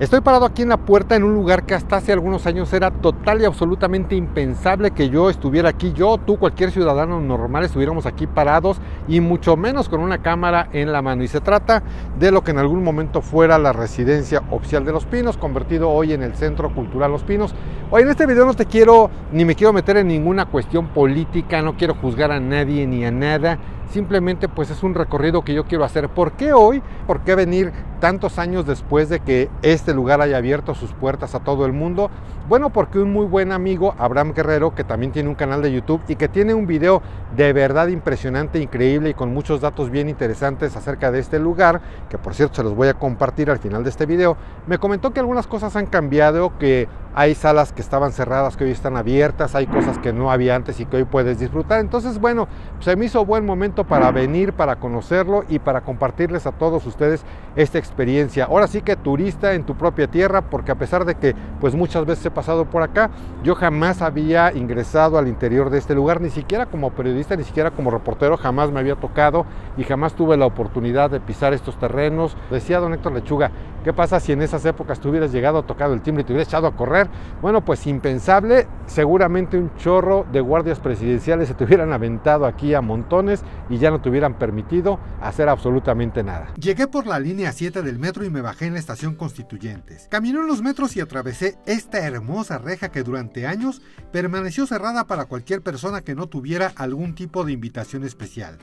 Estoy parado aquí en la puerta, en un lugar que hasta hace algunos años era total y absolutamente impensable que yo estuviera aquí, yo, tú, cualquier ciudadano normal estuviéramos aquí parados y mucho menos con una cámara en la mano. Y se trata de lo que en algún momento fuera la residencia oficial de Los Pinos, convertido hoy en el Centro Cultural Los Pinos. Hoy en este video no te quiero, ni me quiero meter en ninguna cuestión política, no quiero juzgar a nadie ni a nada. Simplemente pues es un recorrido que yo quiero hacer. ¿Por qué hoy? ¿Por qué venir tantos años después de que este lugar haya abierto sus puertas a todo el mundo? Bueno, porque un muy buen amigo, Abraham Guerrero, que también tiene un canal de YouTube y que tiene un video de verdad impresionante, increíble y con muchos datos bien interesantes acerca de este lugar, que por cierto se los voy a compartir al final de este video, me comentó que algunas cosas han cambiado, que hay salas que estaban cerradas que hoy están abiertas, hay cosas que no había antes y que hoy puedes disfrutar. Entonces, bueno, se me hizo buen momento para venir, para conocerlo y para compartirles a todos ustedes esta experiencia. Ahora sí que turista en tu propia tierra, porque a pesar de que pues muchas veces he pasado por acá, yo jamás había ingresado al interior de este lugar, ni siquiera como periodista, ni siquiera como reportero, jamás me había tocado y jamás tuve la oportunidad de pisar estos terrenos. Decía don Héctor Lechuga, ¿qué pasa si en esas épocas tú hubieras llegado, tocado el timbre y te hubieras echado a correr? Bueno, pues impensable, seguramente un chorro de guardias presidenciales se te hubieran aventado aquí a montones y ya no te hubieran permitido hacer absolutamente nada. Llegué por la línea 7 del metro y me bajé en la estación Constituyentes. Caminé unos metros y atravesé esta hermosa reja que durante años permaneció cerrada para cualquier persona que no tuviera algún tipo de invitación especial.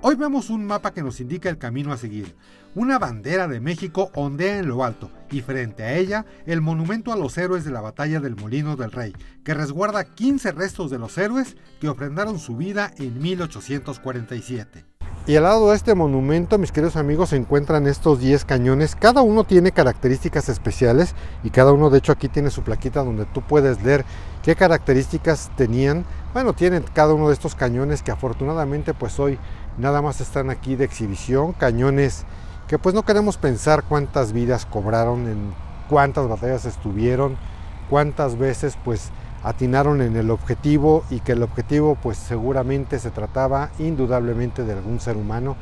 Hoy vemos un mapa que nos indica el camino a seguir. Una bandera de México ondea en lo alto y frente a ella el monumento a los héroes de la batalla del Molino del Rey, que resguarda 15 restos de los héroes que ofrendaron su vida en 1847. Y al lado de este monumento, mis queridos amigos, se encuentran estos 10 cañones. Cada uno tiene características especiales y cada uno, de hecho, aquí tiene su plaquita donde tú puedes leer qué características tenían. Bueno, tienen cada uno de estos cañones que afortunadamente pues hoy nada más están aquí de exhibición. Cañones que pues no queremos pensar cuántas vidas cobraron, en cuántas batallas estuvieron, cuántas veces pues atinaron en el objetivo, y que el objetivo pues seguramente se trataba indudablemente de algún ser humano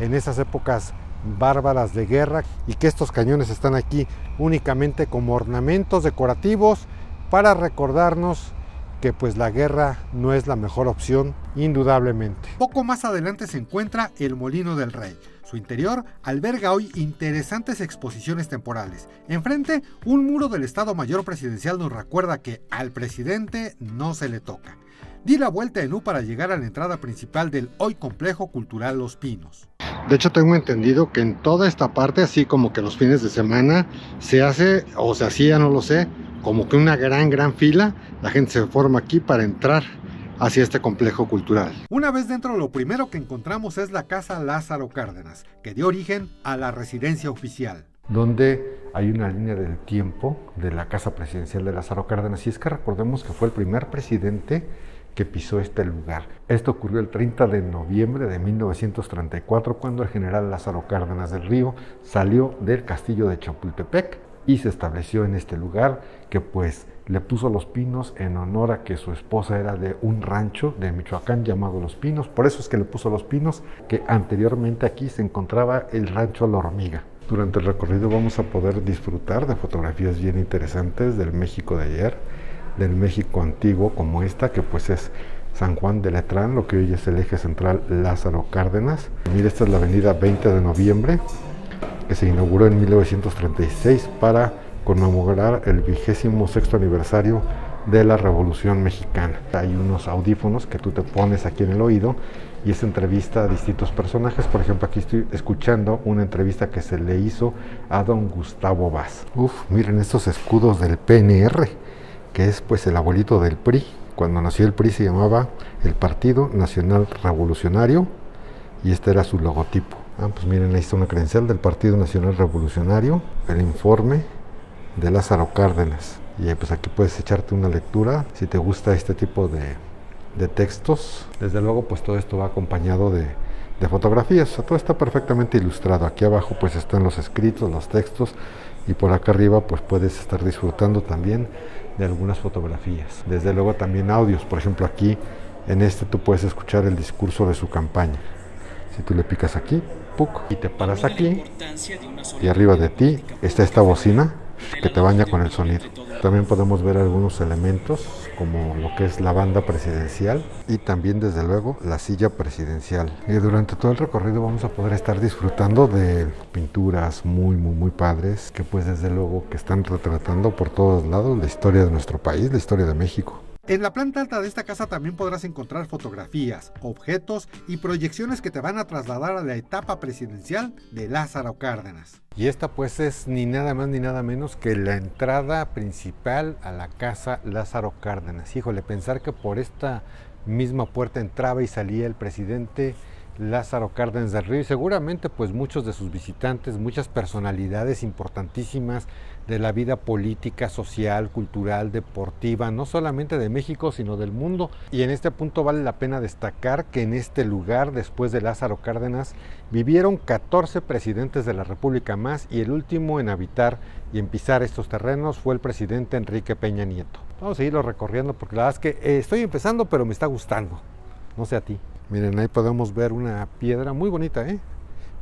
en esas épocas bárbaras de guerra, y que estos cañones están aquí únicamente como ornamentos decorativos para recordarnos que pues la guerra no es la mejor opción, indudablemente. Poco más adelante se encuentra el Molino del Rey. Su interior alberga hoy interesantes exposiciones temporales. Enfrente, un muro del Estado Mayor Presidencial nos recuerda que al presidente no se le toca. Di la vuelta en U para llegar a la entrada principal del hoy Complejo Cultural Los Pinos. De hecho, tengo entendido que en toda esta parte, así como que los fines de semana, se hace, o se hacía, no lo sé, como que una gran fila. La gente se forma aquí para entrar hacia este complejo cultural. Una vez dentro, lo primero que encontramos es la Casa Lázaro Cárdenas, que dio origen a la residencia oficial, donde hay una línea del tiempo de la Casa Presidencial de Lázaro Cárdenas. Y es que recordemos que fue el primer presidente que pisó este lugar. Esto ocurrió el 30 de noviembre de 1934, cuando el general Lázaro Cárdenas del Río salió del Castillo de Chapultepec y se estableció en este lugar, que pues le puso Los Pinos en honor a que su esposa era de un rancho de Michoacán llamado Los Pinos. Por eso es que le puso Los Pinos, que anteriormente aquí se encontraba el rancho La Hormiga. Durante el recorrido vamos a poder disfrutar de fotografías bien interesantes del México de ayer, del México antiguo, como esta, que pues es San Juan de Letrán, lo que hoy es el Eje Central Lázaro Cárdenas. Mira, esta es la avenida 20 de noviembre, que se inauguró en 1936 para conmemorar el 26º aniversario de la Revolución Mexicana. Hay unos audífonos que tú te pones aquí en el oído y es entrevista a distintos personajes. Por ejemplo, aquí estoy escuchando una entrevista que se le hizo a don Gustavo Baz. Miren estos escudos del PNR, que es pues el abuelito del PRI. Cuando nació el PRI se llamaba el Partido Nacional Revolucionario y este era su logotipo. Ah, pues miren, ahí está una credencial del Partido Nacional Revolucionario, el informe de Lázaro Cárdenas. Y pues aquí puedes echarte una lectura si te gusta este tipo de textos. Desde luego pues todo esto va acompañado de fotografías, o sea, todo está perfectamente ilustrado. Aquí abajo pues están los escritos, los textos, y por acá arriba pues puedes estar disfrutando también de algunas fotografías. Desde luego también audios, por ejemplo aquí en este tú puedes escuchar el discurso de su campaña. Si tú le picas aquí, y te paras aquí, y arriba de ti está esta bocina que te baña con el sonido. También podemos ver algunos elementos como lo que es la banda presidencial y también desde luego la silla presidencial. Y durante todo el recorrido vamos a poder estar disfrutando de pinturas muy padres que pues desde luego que están retratando por todos lados la historia de nuestro país, la historia de México. En la planta alta de esta casa también podrás encontrar fotografías, objetos y proyecciones que te van a trasladar a la etapa presidencial de Lázaro Cárdenas. Y esta pues es ni nada más ni nada menos que la entrada principal a la casa Lázaro Cárdenas. Híjole, pensar que por esta misma puerta entraba y salía el presidente Lázaro Cárdenas del Río y seguramente pues muchos de sus visitantes, muchas personalidades importantísimas de la vida política, social, cultural, deportiva, no solamente de México sino del mundo. Y en este punto vale la pena destacar que en este lugar después de Lázaro Cárdenas vivieron 14 presidentes de la República más y el último en habitar y en pisar estos terrenos fue el presidente Enrique Peña Nieto. Vamos a irlo recorriendo porque la verdad es que estoy empezando pero me está gustando, no sé a ti. Miren, ahí podemos ver una piedra muy bonita,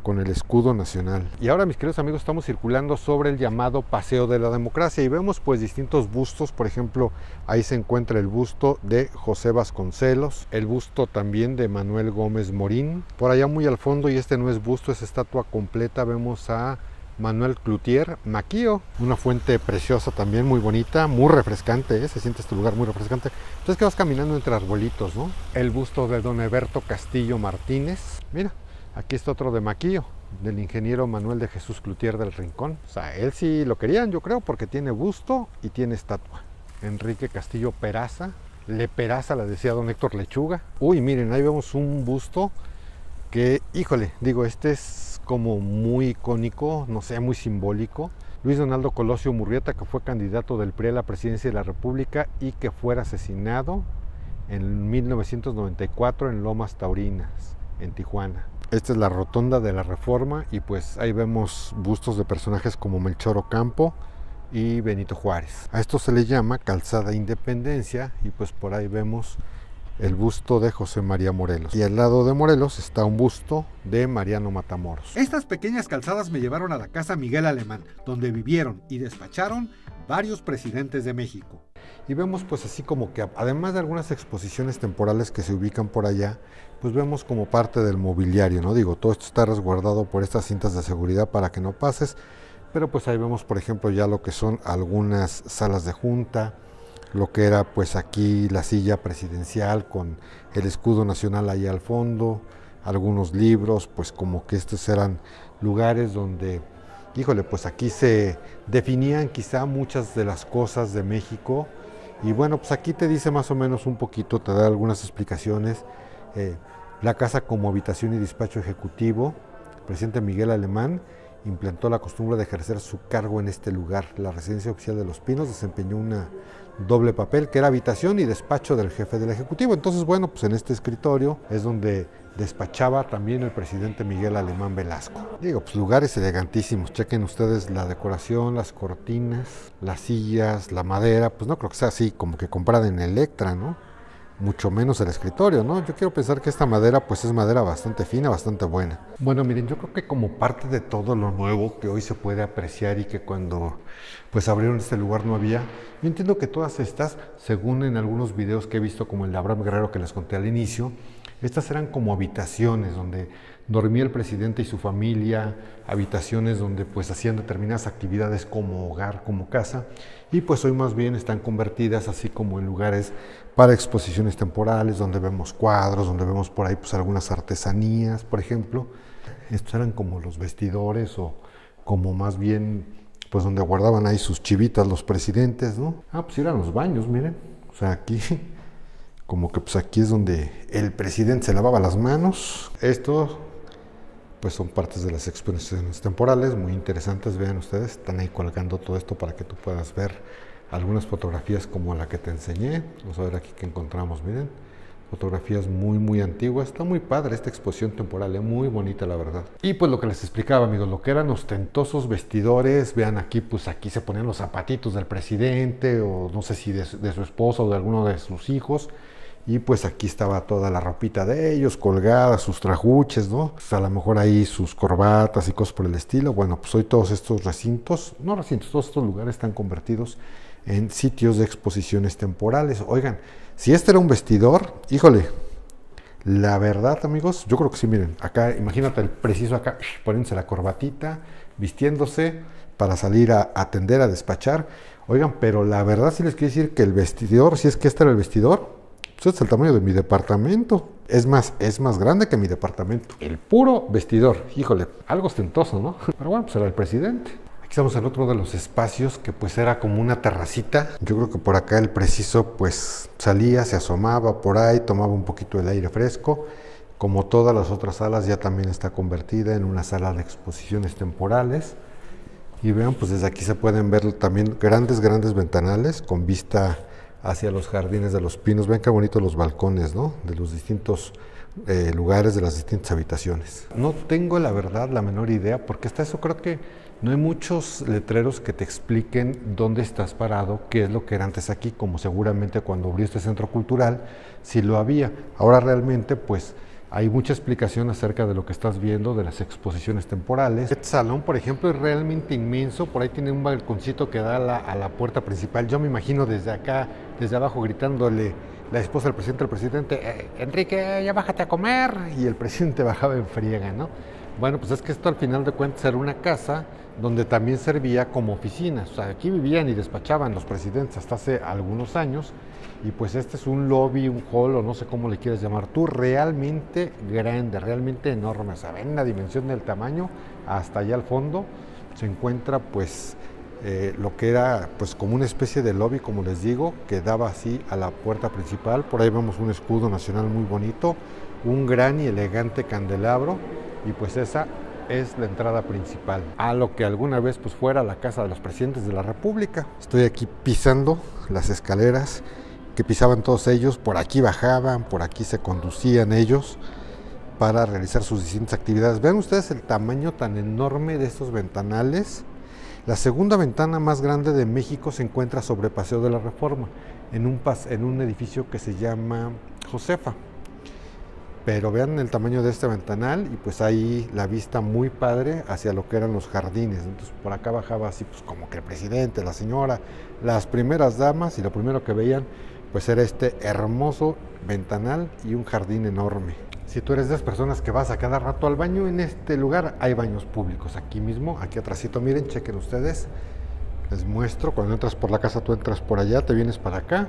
con el escudo nacional. Y ahora, mis queridos amigos, estamos circulando sobre el llamado Paseo de la Democracia y vemos pues distintos bustos. Por ejemplo, ahí se encuentra el busto de José Vasconcelos, el busto también de Manuel Gómez Morín. Por allá muy al fondo, y este no es busto, es estatua completa, vemos a Manuel Cloutier Maquío, una fuente preciosa también, muy bonita, muy refrescante, se siente este lugar muy refrescante. Entonces que vas caminando entre arbolitos, ¿no? El busto de don Heberto Castillo Martínez, mira, aquí está otro de Maquío, del ingeniero Manuel de Jesús Cloutier del Rincón. O sea, él sí lo querían, yo creo, porque tiene busto y tiene estatua. Enrique Castillo Peraza, Le Peraza la decía don Héctor Lechuga. Uy, miren, ahí vemos un busto que, híjole, digo, este es como muy icónico, no sé, muy simbólico. Luis Donaldo Colosio Murrieta, que fue candidato del PRI a la presidencia de la República y que fue asesinado en 1994 en Lomas Taurinas, en Tijuana. Esta es la rotonda de la Reforma y pues ahí vemos bustos de personajes como Melchor Ocampo y Benito Juárez. A esto se le llama Calzada Independencia y pues por ahí vemos el busto de José María Morelos. Y al lado de Morelos está un busto de Mariano Matamoros. Estas pequeñas calzadas me llevaron a la casa Miguel Alemán, donde vivieron y despacharon varios presidentes de México. Y vemos pues así como que además de algunas exposiciones temporales que se ubican por allá, pues vemos como parte del mobiliario, ¿no? Digo, todo esto está resguardado por estas cintas de seguridad para que no pases, pero pues ahí vemos por ejemplo ya lo que son algunas salas de junta, lo que era pues aquí la silla presidencial con el escudo nacional ahí al fondo, algunos libros, pues como que estos eran lugares donde, híjole, pues aquí se definían quizá muchas de las cosas de México y bueno, pues aquí te dice más o menos un poquito, te da algunas explicaciones, la casa como habitación y despacho ejecutivo, el presidente Miguel Alemán implantó la costumbre de ejercer su cargo en este lugar. La residencia oficial de Los Pinos desempeñó una doble papel, que era habitación y despacho del jefe del Ejecutivo. Entonces, bueno, pues en este escritorio es donde despachaba también el presidente Miguel Alemán Velasco. Digo, pues lugares elegantísimos. Chequen ustedes la decoración, las cortinas, las sillas, la madera. Pues no creo que sea así como que comprada en Electra, ¿no? Mucho menos el escritorio, ¿no? Yo quiero pensar que esta madera, pues es madera bastante fina, bastante buena. Bueno, miren, yo creo que como parte de todo lo nuevo que hoy se puede apreciar y que cuando pues abrieron este lugar no había, yo entiendo que todas estas, según en algunos videos que he visto, como el de Abraham Guerrero que les conté al inicio, estas eran como habitaciones donde dormía el presidente y su familia, habitaciones donde pues hacían determinadas actividades como hogar, como casa, y pues hoy más bien están convertidas así como en lugares para exposiciones temporales, donde vemos cuadros, donde vemos por ahí pues algunas artesanías, por ejemplo. Estos eran como los vestidores o como más bien pues donde guardaban ahí sus chivitas los presidentes, ¿no? Ah, pues eran los baños, miren, o sea, aquí como que pues aquí es donde el presidente se lavaba las manos. Esto pues son partes de las exposiciones temporales, muy interesantes, vean ustedes, están ahí colgando todo esto para que tú puedas ver algunas fotografías como la que te enseñé. Vamos a ver aquí que encontramos, miren, fotografías muy antiguas. Está muy padre esta exposición temporal, muy bonita la verdad. Y pues lo que les explicaba amigos, lo que eran ostentosos vestidores, vean aquí, pues aquí se ponían los zapatitos del presidente o no sé si de su esposa o de alguno de sus hijos. Y pues aquí estaba toda la ropita de ellos colgada, sus trajuches, ¿no? Pues a lo mejor ahí sus corbatas y cosas por el estilo. Bueno, pues hoy todos estos recintos, no recintos, todos estos lugares están convertidos en sitios de exposiciones temporales. Oigan, si este era un vestidor, híjole, la verdad, amigos, yo creo que sí, miren, acá, imagínate el preciso acá, poniéndose la corbatita, vistiéndose para salir a atender, a despachar. Oigan, pero la verdad sí les quiero decir que el vestidor, si es que este era el vestidor, pues es el tamaño de mi departamento. Es más grande que mi departamento. El puro vestidor. Híjole, algo ostentoso, ¿no? Pero bueno, pues era el presidente. Aquí estamos en otro de los espacios que pues era como una terracita. Yo creo que por acá el preciso pues salía, se asomaba por ahí, tomaba un poquito el aire fresco. Como todas las otras salas, ya también está convertida en una sala de exposiciones temporales. Y vean, pues desde aquí se pueden ver también grandes ventanales con vista hacia los jardines de Los Pinos. Ven qué bonitos los balcones, ¿no? De los distintos lugares, de las distintas habitaciones. No tengo la verdad la menor idea, porque hasta eso creo que no hay muchos letreros que te expliquen dónde estás parado, qué es lo que era antes aquí, como seguramente cuando abrió este centro cultural sí lo había. Ahora realmente pues hay mucha explicación acerca de lo que estás viendo, de las exposiciones temporales. Este salón, por ejemplo, es realmente inmenso. Por ahí tiene un balconcito que da a la puerta principal. Yo me imagino desde acá, desde abajo, gritándole la esposa del presidente, Enrique, ya bájate a comer. Y el presidente bajaba en friega, ¿no? Bueno, pues es que esto al final de cuentas era una casa donde también servía como oficina. O sea, aquí vivían y despachaban los presidentes hasta hace algunos años. Y pues este es un lobby, un hall, o no sé cómo le quieres llamar tú, realmente grande, realmente enorme. O sea, ven la dimensión del tamaño. Hasta allá al fondo se encuentra pues lo que era pues como una especie de lobby, como les digo, que daba así a la puerta principal. Por ahí vemos un escudo nacional muy bonito, un gran y elegante candelabro, y pues esa es la entrada principal a lo que alguna vez pues fuera la casa de los presidentes de la República. Estoy aquí pisando las escaleras que pisaban todos ellos, por aquí bajaban, por aquí se conducían ellos para realizar sus distintas actividades. Vean ustedes el tamaño tan enorme de estos ventanales. La segunda ventana más grande de México se encuentra sobre Paseo de la Reforma, en un edificio que se llama Josefa. Pero vean el tamaño de este ventanal y pues ahí la vista muy padre hacia lo que eran los jardines. Entonces por acá bajaba así pues como que el presidente, la señora, las primeras damas, y lo primero que veían pues era este hermoso ventanal y un jardín enorme. Si tú eres de las personas que vas a cada rato al baño, en este lugar hay baños públicos. Aquí mismo, aquí atrásito, miren, chequen ustedes. Les muestro, cuando entras por la casa, tú entras por allá, te vienes para acá.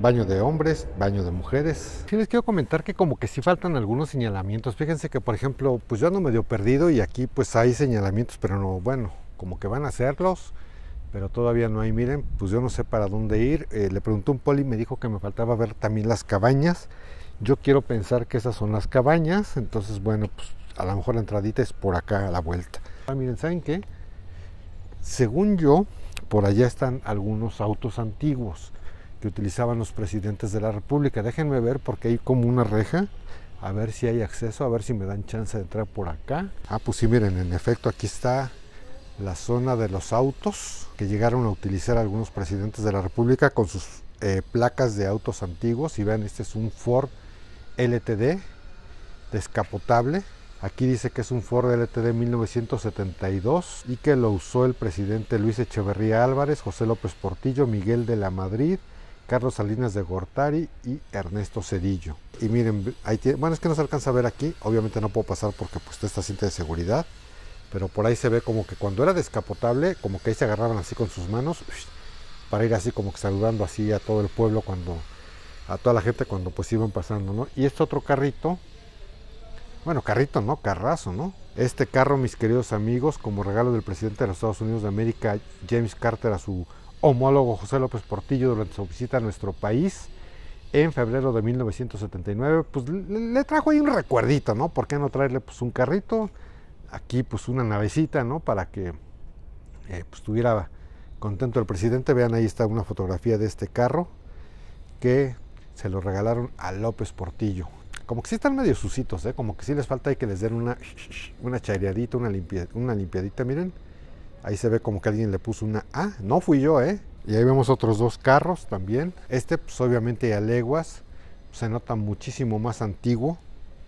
Baño de hombres, baño de mujeres. Sí les quiero comentar que como que sí faltan algunos señalamientos. Fíjense que, por ejemplo, pues yo ando medio perdido y aquí pues hay señalamientos, pero no, bueno, como que van a hacerlos, pero todavía no hay. Miren, pues yo no sé para dónde ir. Le pregunté a un poli y me dijo que me faltaba ver también las cabañas. Yo quiero pensar que esas son las cabañas, entonces bueno, pues a lo mejor la entradita es por acá a la vuelta. Ah, miren, ¿saben qué? Según yo, por allá están algunos autos antiguos que utilizaban los presidentes de la República. Déjenme ver, porque hay como una reja, a ver si hay acceso, a ver si me dan chance de entrar por acá. Ah, pues sí, miren, en efecto aquí está la zona de los autos que llegaron a utilizar algunos presidentes de la República con sus placas de autos antiguos. Y vean, este es un Ford LTD descapotable. Aquí dice que es un Ford LTD 1972 y que lo usó el presidente Luis Echeverría Álvarez, José López Portillo, Miguel de la Madrid, Carlos Salinas de Gortari y Ernesto Zedillo. Y miren, ahí tiene, bueno, es que no se alcanza a ver aquí, obviamente no puedo pasar porque pues esta cinta de seguridad, pero por ahí se ve como que cuando era descapotable, como que ahí se agarraban así con sus manos para ir así como que saludando así a todo el pueblo, cuando a toda la gente cuando pues iban pasando, ¿no? Y este otro carrito, bueno, carrito no, carrazo, ¿no? Este carro, mis queridos amigos, como regalo del presidente de los Estados Unidos de América, James Carter, a su homólogo José López Portillo durante su visita a nuestro país en febrero de 1979, pues le trajo ahí un recuerdito, ¿no? ¿Por qué no traerle pues un carrito? Aquí pues una navecita, ¿no? Para que pues estuviera contento el presidente. Vean, ahí está una fotografía de este carro que se lo regalaron a López Portillo. Como que sí están medio sucitos, ¿eh? Como que sí les falta que les den una chaireadita, una limpiadita. Miren, ahí se ve como que alguien le puso una A. No fui yo, ¿eh? Y ahí vemos otros dos carros también. Este pues obviamente a leguas se nota muchísimo más antiguo,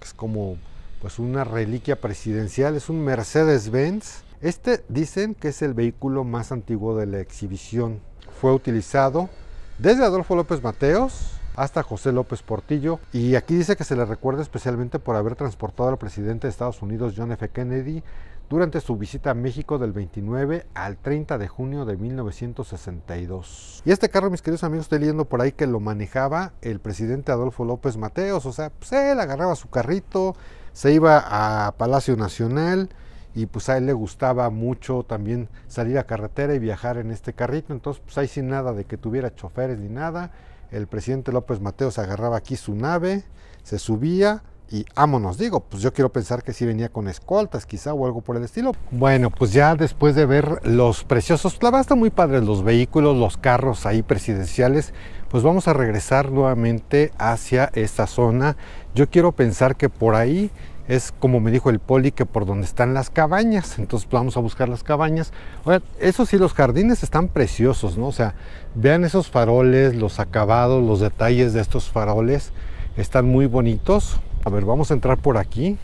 es como pues una reliquia presidencial, es un Mercedes-Benz. Este dicen que es el vehículo más antiguo de la exhibición. Fue utilizado desde Adolfo López Mateos hasta José López Portillo, y aquí dice que se le recuerda especialmente por haber transportado al presidente de Estados Unidos John F. Kennedy durante su visita a México del 29 al 30 de junio de 1962. Y este carro, mis queridos amigos, estoy leyendo por ahí que lo manejaba el presidente Adolfo López Mateos, o sea, pues él agarraba su carrito, se iba a Palacio Nacional y pues a él le gustaba mucho también salir a carretera y viajar en este carrito, entonces pues ahí sin nada de que tuviera choferes ni nada, el presidente López Mateos agarraba aquí su nave, se subía y vámonos. Digo, pues yo quiero pensar que sí venía con escoltas quizá o algo por el estilo. Bueno, pues ya después de ver los preciosos, la verdad están muy padres los vehículos, los carros ahí presidenciales, pues vamos a regresar nuevamente hacia esta zona. Yo quiero pensar que por ahí es, como me dijo el poli, que por donde están las cabañas, entonces vamos a buscar las cabañas. Oigan, eso sí, los jardines están preciosos, ¿no? O sea, vean esos faroles, los acabados, los detalles de estos faroles están muy bonitos. A ver, vamos a entrar por aquí,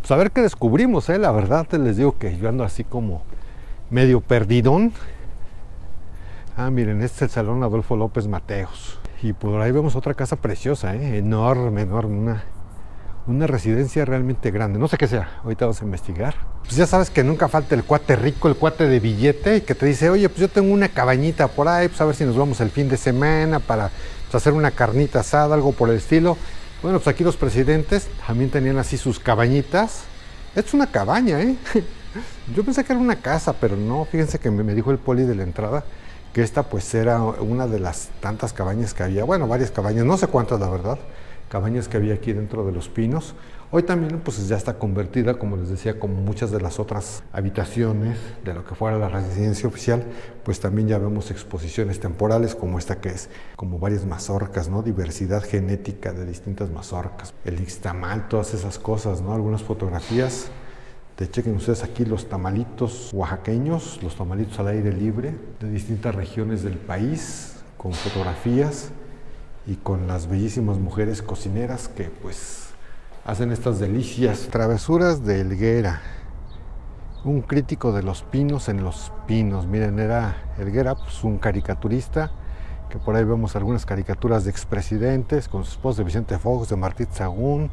pues a ver qué descubrimos, ¿eh? La verdad te les digo que yo ando así como medio perdidón. Ah, miren, este es el Salón Adolfo López Mateos, y por ahí vemos otra casa preciosa, ¿eh? Enorme, enorme, una residencia realmente grande, no sé qué sea, ahorita vamos a investigar. Pues ya sabes que nunca falta el cuate rico, el cuate de billete, y que te dice, oye, pues yo tengo una cabañita por ahí, pues a ver si nos vamos el fin de semana para pues, hacer una carnita asada, algo por el estilo. Bueno, pues aquí los presidentes también tenían así sus cabañitas. Esta es una cabaña, ¿eh? Yo pensé que era una casa, pero no, fíjense que me dijo el poli de la entrada que esta pues era una de las tantas cabañas que había, bueno, varias cabañas, no sé cuántas la verdad, cabañas que había aquí dentro de Los Pinos. Hoy también pues ya está convertida, como les decía, como muchas de las otras habitaciones de lo que fuera la residencia oficial, pues también ya vemos exposiciones temporales como esta que es, como varias mazorcas, ¿no? Diversidad genética de distintas mazorcas, el ixtamal, todas esas cosas, ¿no? Algunas fotografías. De chequen ustedes aquí los tamalitos oaxaqueños, los tamalitos al aire libre de distintas regiones del país, con fotografías y con las bellísimas mujeres cocineras que pues hacen estas delicias. Travesuras de Helguera, un crítico de Los Pinos en Los Pinos. Miren, era Helguera, pues un caricaturista, que por ahí vemos algunas caricaturas de expresidentes con sus esposos, de Vicente Fox, de Martí Zagún,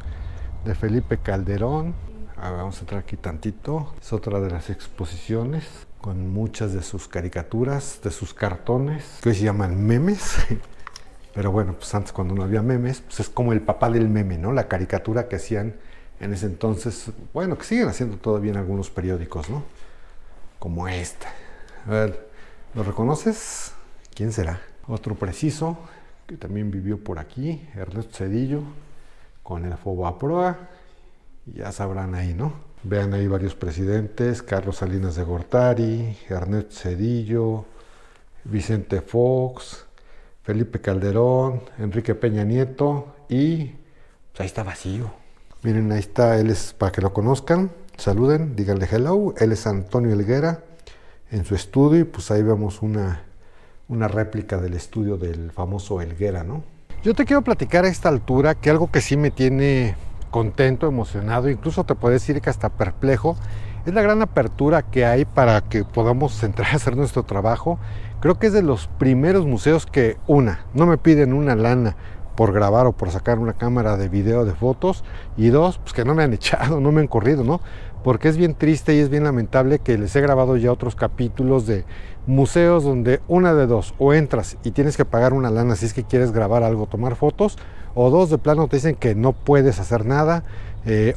de Felipe Calderón. A ver, vamos a entrar aquí tantito, es otra de las exposiciones con muchas de sus caricaturas, de sus cartones, que hoy se llaman memes. Pero bueno, pues antes cuando no había memes, pues es como el papá del meme, ¿no? La caricatura que hacían en ese entonces, bueno, que siguen haciendo todavía en algunos periódicos, ¿no? Como esta. A ver, ¿lo reconoces? ¿Quién será? Otro preciso, que también vivió por aquí, Ernesto Zedillo, con el Fobaproa, ya sabrán ahí, ¿no? Vean ahí varios presidentes, Carlos Salinas de Gortari, Ernesto Zedillo, Vicente Fox, Felipe Calderón, Enrique Peña Nieto, y pues ahí está vacío. Miren, ahí está, él es, para que lo conozcan, saluden, díganle hello, él es Antonio Helguera, en su estudio, y pues ahí vemos una réplica del estudio del famoso Helguera, ¿no? Yo te quiero platicar a esta altura que algo que sí me tiene contento, emocionado, incluso te puedo decir que hasta perplejo, es la gran apertura que hay para que podamos entrar a hacer nuestro trabajo. Creo que es de los primeros museos que no me piden una lana por grabar o por sacar una cámara de video, de fotos, y dos, pues que no me han echado, no me han corrido, ¿no? Porque es bien triste y es bien lamentable que les he grabado ya otros capítulos de museos donde una de dos, o entras y tienes que pagar una lana si es que quieres grabar algo, tomar fotos, o dos, de plano te dicen que no puedes hacer nada,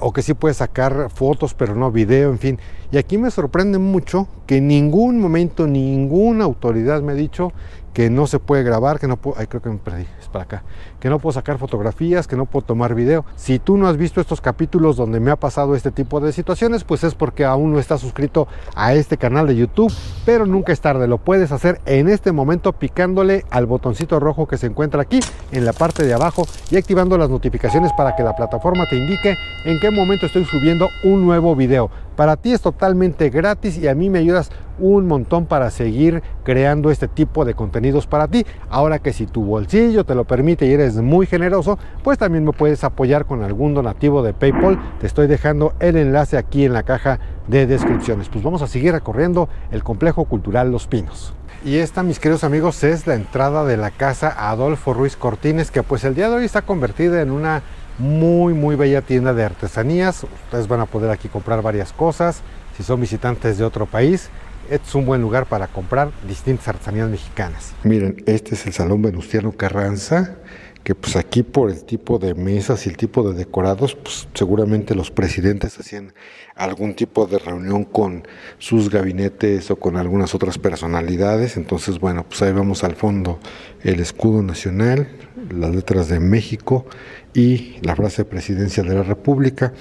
o que sí puedes sacar fotos pero no video, en fin. Y aquí me sorprende mucho que en ningún momento ninguna autoridad me ha dicho que no se puede grabar, que no puedo, ay, creo que me perdí, es para acá, que no puedo sacar fotografías, que no puedo tomar video. Si tú no has visto estos capítulos donde me ha pasado este tipo de situaciones, pues es porque aún no estás suscrito a este canal de YouTube, pero nunca es tarde, lo puedes hacer en este momento picándole al botoncito rojo que se encuentra aquí en la parte de abajo y activando las notificaciones para que la plataforma te indique en qué momento estoy subiendo un nuevo video. Para ti es totalmente gratis y a mí me ayudas un montón para seguir creando este tipo de contenidos para ti. Ahora que si tu bolsillo te lo permite y eres muy generoso, pues también me puedes apoyar con algún donativo de PayPal. Te estoy dejando el enlace aquí en la caja de descripciones. Pues vamos a seguir recorriendo el Complejo Cultural Los Pinos. Y esta, mis queridos amigos, es la entrada de la casa Adolfo Ruiz Cortines, que pues el día de hoy está convertida en una muy bella tienda de artesanías. Ustedes van a poder aquí comprar varias cosas. Si son visitantes de otro país, este es un buen lugar para comprar distintas artesanías mexicanas. Miren, este es el Salón Venustiano Carranza, que pues aquí por el tipo de mesas y el tipo de decorados, pues seguramente los presidentes hacían algún tipo de reunión con sus gabinetes o con algunas otras personalidades. Entonces, bueno, pues ahí vamos al fondo el escudo nacional, las letras de México y la frase presidencia de la República,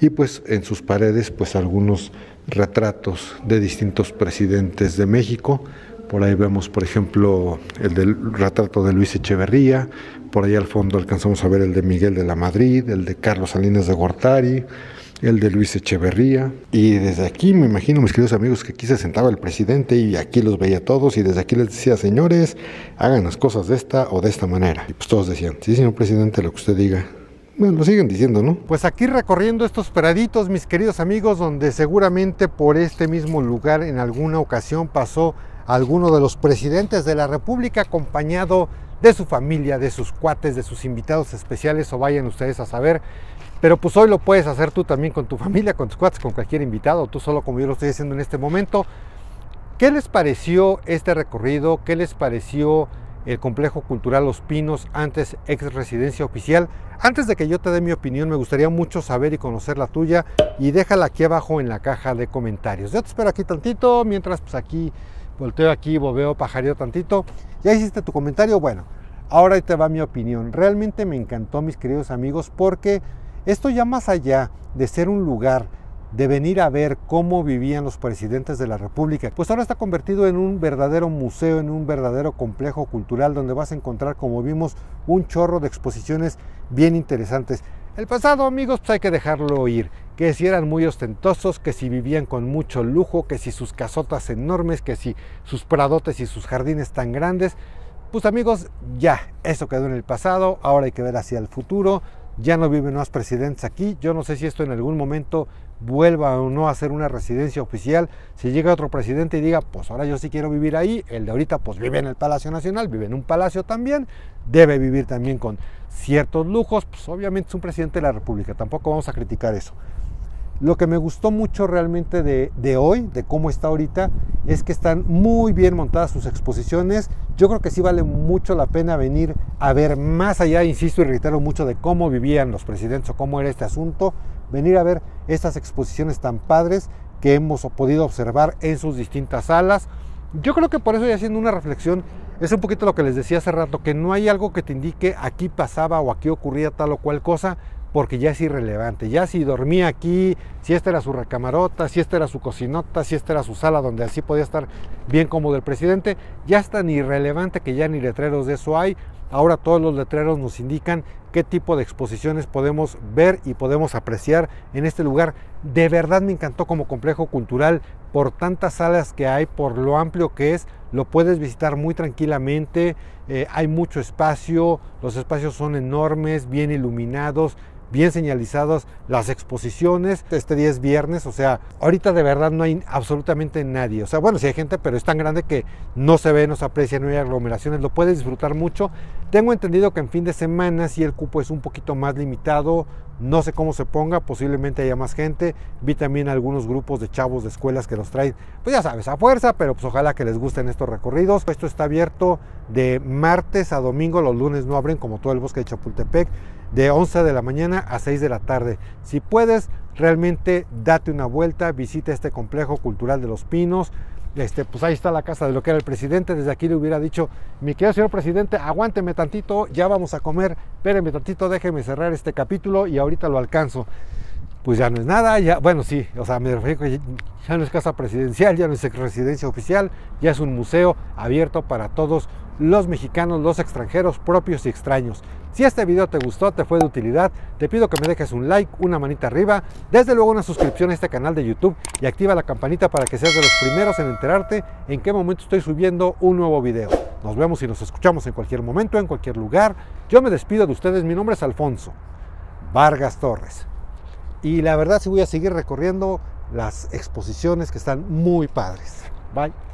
y pues en sus paredes pues algunos retratos de distintos presidentes de México. Por ahí vemos, por ejemplo, el del retrato de Luis Echeverría. Por ahí al fondo alcanzamos a ver el de Miguel de la Madrid, el de Carlos Salinas de Gortari, el de Luis Echeverría. Y desde aquí me imagino, mis queridos amigos, que aquí se sentaba el presidente y aquí los veía a todos y desde aquí les decía: señores, hagan las cosas de esta o de esta manera. Y pues todos decían: sí, señor presidente, lo que usted diga. Bueno, lo siguen diciendo, ¿no? Pues aquí recorriendo estos praditos, mis queridos amigos, donde seguramente por este mismo lugar en alguna ocasión pasó alguno de los presidentes de la República acompañado de su familia, de sus cuates, de sus invitados especiales, o vayan ustedes a saber. Pero pues hoy lo puedes hacer tú también con tu familia, con tus cuates, con cualquier invitado, tú solo, como yo lo estoy haciendo en este momento. ¿Qué les pareció este recorrido? ¿Qué les pareció el Complejo Cultural Los Pinos, antes ex residencia oficial? Antes de que yo te dé mi opinión, me gustaría mucho saber y conocer la tuya, y déjala aquí abajo en la caja de comentarios. Yo te espero aquí tantito, mientras pues aquí volteo, aquí bobeo, pajareo tantito. ¿Ya hiciste tu comentario? Bueno, ahora ahí te va mi opinión. Realmente me encantó, mis queridos amigos, porque esto ya más allá de ser un lugar de venir a ver cómo vivían los presidentes de la República, pues ahora está convertido en un verdadero museo, en un verdadero complejo cultural, donde vas a encontrar, como vimos, un chorro de exposiciones bien interesantes. El pasado, amigos, pues hay que dejarlo ir, que si eran muy ostentosos, que si vivían con mucho lujo, que si sus casotas enormes, que si sus pradotes y sus jardines tan grandes. Pues amigos, ya, eso quedó en el pasado, ahora hay que ver hacia el futuro. Ya no viven más presidentes aquí. Yo no sé si esto en algún momento vuelva o no a ser una residencia oficial. Si llega otro presidente y diga: pues ahora yo sí quiero vivir ahí, el de ahorita pues vive en el Palacio Nacional, vive en un palacio también, debe vivir también con ciertos lujos, pues obviamente es un presidente de la República, tampoco vamos a criticar eso. Lo que me gustó mucho realmente de hoy, de cómo está ahorita, es que están muy bien montadas sus exposiciones. Yo creo que sí vale mucho la pena venir a ver más allá, insisto y reitero mucho, de cómo vivían los presidentes o cómo era este asunto, venir a ver estas exposiciones tan padres que hemos podido observar en sus distintas salas. Yo creo que por eso, ya haciendo una reflexión, es un poquito lo que les decía hace rato, que no hay algo que te indique aquí pasaba o aquí ocurría tal o cual cosa, porque ya es irrelevante. Ya si dormía aquí, si esta era su recamarota, si esta era su cocinota, si esta era su sala donde así podía estar bien cómodo el presidente, ya es tan irrelevante que ya ni letreros de eso hay. Ahora todos los letreros nos indican qué tipo de exposiciones podemos ver y podemos apreciar en este lugar. De verdad me encantó como complejo cultural, por tantas salas que hay, por lo amplio que es, lo puedes visitar muy tranquilamente, hay mucho espacio, los espacios son enormes, bien iluminados, bien señalizadas las exposiciones. Este día es viernes, o sea, ahorita de verdad no hay absolutamente nadie. O sea, bueno, sí hay gente, pero es tan grande que no se ve, no se aprecia, no hay aglomeraciones, lo puedes disfrutar mucho. Tengo entendido que en fin de semana sí el cupo es un poquito más limitado, no sé cómo se ponga, posiblemente haya más gente. Vi también algunos grupos de chavos de escuelas que los traen, pues ya sabes, a fuerza, pero pues ojalá que les gusten estos recorridos. Esto está abierto de martes a domingo, los lunes no abren, como todo el bosque de Chapultepec, de 11 de la mañana a 6 de la tarde. Si puedes, realmente date una vuelta, visita este complejo cultural de Los Pinos. Pues ahí está la casa de lo que era el presidente. Desde aquí le hubiera dicho: mi querido señor presidente, aguánteme tantito, ya vamos a comer, espéreme tantito, déjeme cerrar este capítulo y ahorita lo alcanzo. pues ya no es nada, ya, bueno, sí, o sea, me refiero que ya no es casa presidencial, ya no es residencia oficial, ya es un museo abierto para todos los mexicanos, los extranjeros, propios y extraños. Si este video te gustó, te fue de utilidad, te pido que me dejes un like, una manita arriba, desde luego una suscripción a este canal de YouTube y activa la campanita para que seas de los primeros en enterarte en qué momento estoy subiendo un nuevo video. Nos vemos y nos escuchamos en cualquier momento, en cualquier lugar. Yo me despido de ustedes, mi nombre es Alfonso Vargas Torres. Y la verdad sí voy a seguir recorriendo las exposiciones que están muy padres. Bye.